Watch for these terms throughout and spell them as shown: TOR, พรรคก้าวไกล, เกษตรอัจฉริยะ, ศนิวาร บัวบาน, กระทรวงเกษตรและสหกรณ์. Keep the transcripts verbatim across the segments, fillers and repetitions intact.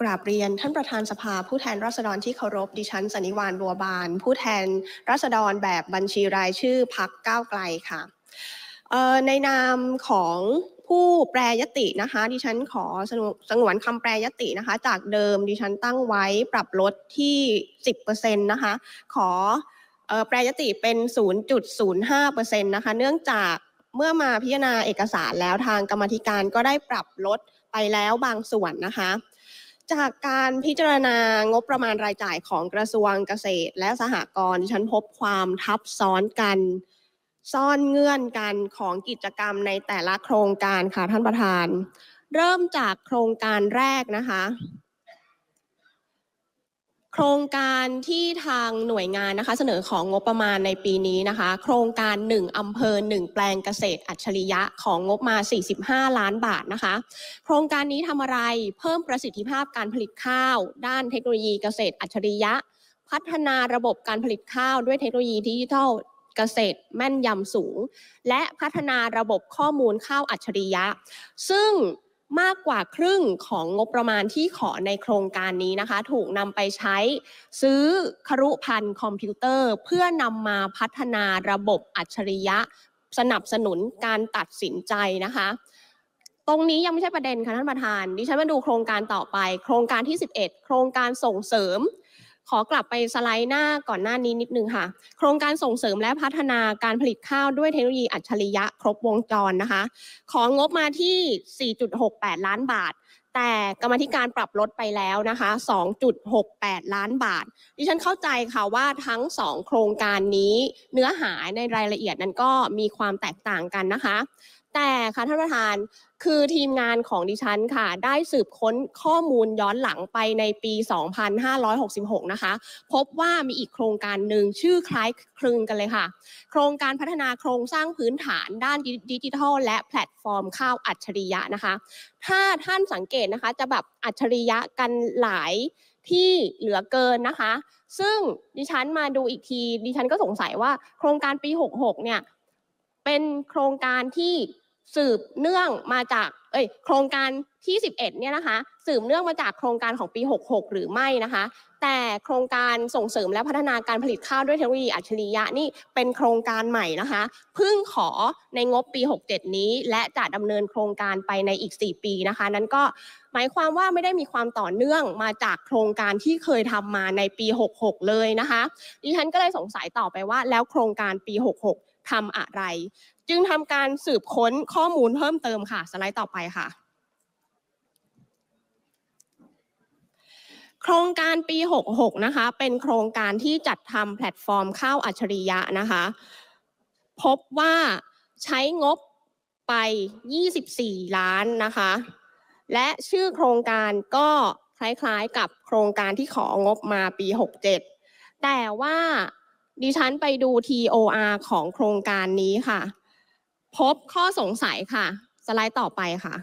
กราบเรียนท่านประธานสภาผู้แทนราษฎรที่เคารพดิฉันสนิวานบัวบานผู้แทนราษฎรแบบบัญชีรายชื่อพรรคก้าวไกลค่ะในนามของผู้แปรยตินะคะดิฉันขอสงวนคำแปรยตินะคะจากเดิมดิฉันตั้งไว้ปรับลดที่ สิบเปอร์เซ็นต์ นะคะขอแปรยติเป็น ศูนย์จุดศูนย์ห้าเปอร์เซ็นต์ นะคะเนื่องจากเมื่อมาพิจารณาเอกสารแล้วทางกรรมาธิการก็ได้ปรับลดไปแล้วบางส่วนนะคะจากการพิจารณางบประมาณรายจ่ายของกระทรวงเกษตรและสหกรณ์ดิฉันพบความทับซ้อนกันซ่อนเงื่อนกันของกิจกรรมในแต่ละโครงการค่ะท่านประธานเริ่มจากโครงการแรกนะคะโครงการที่ทางหน่วยงานนะคะเสนอของงบประมาณในปีนี้นะคะโครงการหนึ่งอำเภอหนึ่งแปลงเกษตรอัจฉริยะของงบมาสี่สิบห้าล้านบาทนะคะโครงการนี้ทำอะไรเพิ่มประสิทธิภาพการผลิตข้าวด้านเทคโนโลยีเกษตรอัจฉริยะพัฒนาระบบการผลิตข้าวด้วยเทคโนโลยีดิจิทัลเกษตรแม่นยำสูงและพัฒนาระบบข้อมูลข้าวอัจฉริยะซึ่งมากกว่าครึ่งของงบประมาณที่ขอในโครงการนี้นะคะถูกนำไปใช้ซื้อครุภัณฑ์คอมพิวเตอร์เพื่อนำมาพัฒนาระบบอัจฉริยะสนับสนุนการตัดสินใจนะคะตรงนี้ยังไม่ใช่ประเด็นค่ะท่านประธานดิฉันมาดูโครงการต่อไปโครงการที่สิบเอ็ดโครงการส่งเสริมขอกลับไปสไลด์หน้าก่อนหน้านี้นิดนึงค่ะโครงการส่งเสริมและพัฒนาการผลิตข้าวด้วยเทคโนโลยีอัจฉริยะครบวงจรนะคะของงบมาที่ สี่จุดหกแปดล้านบาทแต่กรรมาธิการปรับลดไปแล้วนะคะ สองจุดหกแปดล้านบาทดิฉันเข้าใจค่ะว่าทั้งสองโครงการนี้เนื้อหาในรายละเอียดนั้นก็มีความแตกต่างกันนะคะแต่ค่ะท่านประธานคือทีมงานของดิฉันค่ะได้สืบค้นข้อมูลย้อนหลังไปในปี สองพันห้าร้อยหกสิบหก นะคะพบว่ามีอีกโครงการหนึ่งชื่อคล้ายคลึงกันเลยค่ะโครงการพัฒนาโครงสร้างพื้นฐานด้านดิจิทัลและแพลตฟอร์มข้าวอัจฉริยะนะคะถ้าท่านสังเกตนะคะจะแบบอัจฉริยะกันหลายที่เหลือเกินนะคะซึ่งดิฉันมาดูอีกทีดิฉันก็สงสัยว่าโครงการปีหกหกเนี่ยเป็นโครงการที่สืบเนื่องมาจากเอ้ยโครงการที่สิบเอ็ดเนี่ยนะคะสืบเนื่องมาจากโครงการของปีหกหกหรือไม่นะคะแต่โครงการส่งเสริมและพัฒนาการผลิตข้าวด้วยเทคโนโลยีอัจฉริยะนี่เป็นโครงการใหม่นะคะเพิ่งขอในงบปีหกเจ็ดนี้และจะดำเนินโครงการไปในอีกสี่ปีนะคะนั้นก็หมายความว่าไม่ได้มีความต่อเนื่องมาจากโครงการที่เคยทำมาในปีหกหกเลยนะคะดิฉันก็เลยสงสัยต่อไปว่าแล้วโครงการปีหกหกทำอะไรจึงทำการสืบค้นข้อมูลเพิ่มเติมค่ะสไลด์ต่อไปค่ะโครงการปีหกหกนะคะเป็นโครงการที่จัดทำแพลตฟอร์มข้าวอัจฉริยะนะคะพบว่าใช้งบไปยี่สิบสี่ล้านนะคะและชื่อโครงการก็คล้ายๆกับโครงการที่ของบมาปีหกเจ็ดแต่ว่าดิฉันไปดู ที โอ อาร์ ของโครงการนี้ค่ะพบข้อสงสัยค่ะสไลด์ต่อไปค่ะ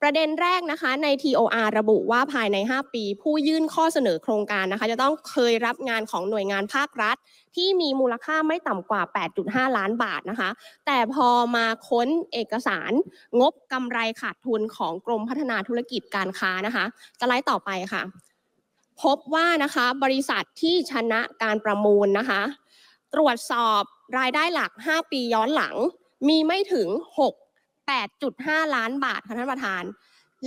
ประเด็นแรกนะคะใน ที โอ อาร์ ระบุว่าภายในห้าปีผู้ยื่นข้อเสนอโครงการนะคะจะต้องเคยรับงานของหน่วยงานภาครัฐที่มีมูลค่าไม่ต่ำกว่า แปดจุดห้าล้านบาทนะคะแต่พอมาค้นเอกสารงบกำไรขาดทุนของกรมพัฒนาธุรกิจการค้านะคะสไลด์ต่อไปค่ะพบว่านะคะบริษัทที่ชนะการประมูลนะคะตรวจสอบรายได้หลักห้าปีย้อนหลังมีไม่ถึง หก แปดจุดห้าล้านบาทค่ะท่านประธาน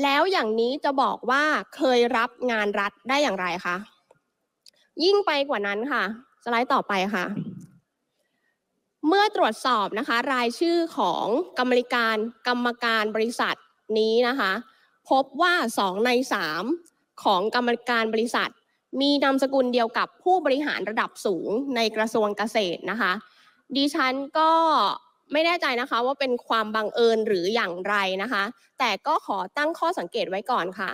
แล้วอย่างนี้จะบอกว่าเคยรับงานรัฐได้อย่างไรคะยิ่งไปกว่านั้นค่ะสไลด์ต่อไปค่ะเมื่อตรวจสอบนะคะรายชื่อของกรรมการกรรมการบริษัทนี้นะคะพบว่าสองในสามของกรรมการบริษัทมีนามสกุลเดียวกับผู้บริหารระดับสูงในกระทรวงเกษตรนะคะดิฉันก็ไม่แน่ใจนะคะว่าเป็นความบังเอิญหรืออย่างไรนะคะแต่ก็ขอตั้งข้อสังเกตไว้ก่อนค่ะ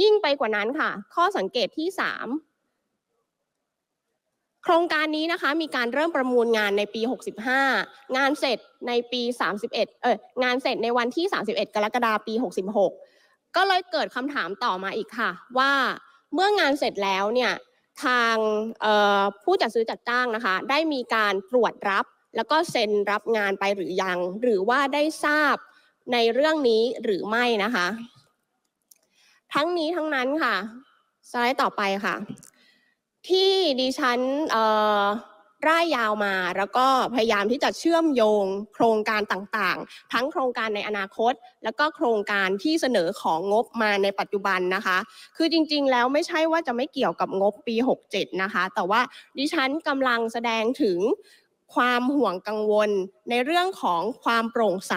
ยิ่งไปกว่านั้นค่ะข้อสังเกตที่สามโครงการนี้นะคะมีการเริ่มประมูลงานในปีหกสิบห้างานเสร็จในปีสามสิบเอ็ดเอ่องานเสร็จในวันที่สามสิบเอ็ดกรกฎาคมปีหกสิบหกก็เลยเกิดคำถามต่อมาอีกค่ะว่าเมื่องานเสร็จแล้วเนี่ยทางผู้จัดซื้อจัดจ้างนะคะได้มีการตรวจรับแล้วก็เซ็นรับงานไปหรือยังหรือว่าได้ทราบในเรื่องนี้หรือไม่นะคะ ทั้งนี้ทั้งนั้นค่ะสไลด์ต่อไปค่ะที่ดิฉันร่ายยาวมาแล้วก็พยายามที่จะเชื่อมโยงโครงการต่างๆทั้งโครงการในอนาคตแล้วก็โครงการที่เสนอของงบมาในปัจจุบันนะคะคือจริงๆแล้วไม่ใช่ว่าจะไม่เกี่ยวกับงบปีหกเจ็ดนะคะแต่ว่าดิฉันกำลังแสดงถึงความห่วงกังวลในเรื่องของความโปร่งใส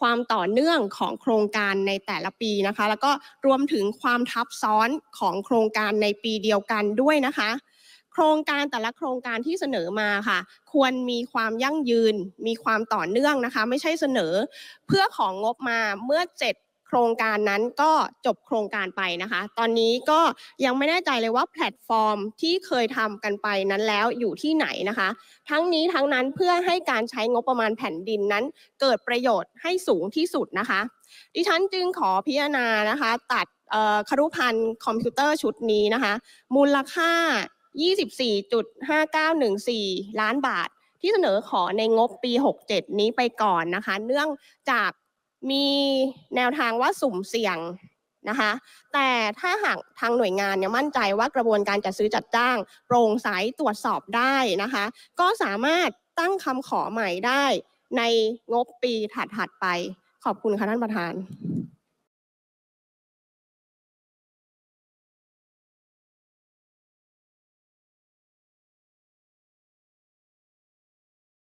ความต่อเนื่องของโครงการในแต่ละปีนะคะแล้วก็รวมถึงความทับซ้อนของโครงการในปีเดียวกันด้วยนะคะโครงการแต่ละโครงการที่เสนอมาค่ะควรมีความยั่งยืนมีความต่อเนื่องนะคะไม่ใช่เสนอเพื่อของงบมาเมื่อเจ็ดโครงการนั้นก็จบโครงการไปนะคะตอนนี้ก็ยังไม่แน่ใจเลยว่าแพลตฟอร์มที่เคยทำกันไปนั้นแล้วอยู่ที่ไหนนะคะทั้งนี้ทั้งนั้นเพื่อให้การใช้งบประมาณแผ่นดินนั้นเกิดประโยชน์ให้สูงที่สุดนะคะดิฉันจึงขอพิจารณานะคะตัดครุภัณฑ์คอมพิวเตอร์ชุดนี้นะคะมูลค่ายี่สิบสี่จุดห้าเก้าหนึ่งสี่ ล้านบาทที่เสนอขอในงบปีหกเจ็ดนี้ไปก่อนนะคะเนื่องจากมีแนวทางว่าสุ่มเสี่ยงนะคะแต่ถ้าหากทางหน่วยงานเนี่ยมั่นใจว่ากระบวนการจัดซื้อจัดจ้างโปร่งใสตรวจสอบได้นะคะก็สามารถตั้งคำขอใหม่ได้ในงบปีถัดๆไปขอบคุณค่ะท่านประธาน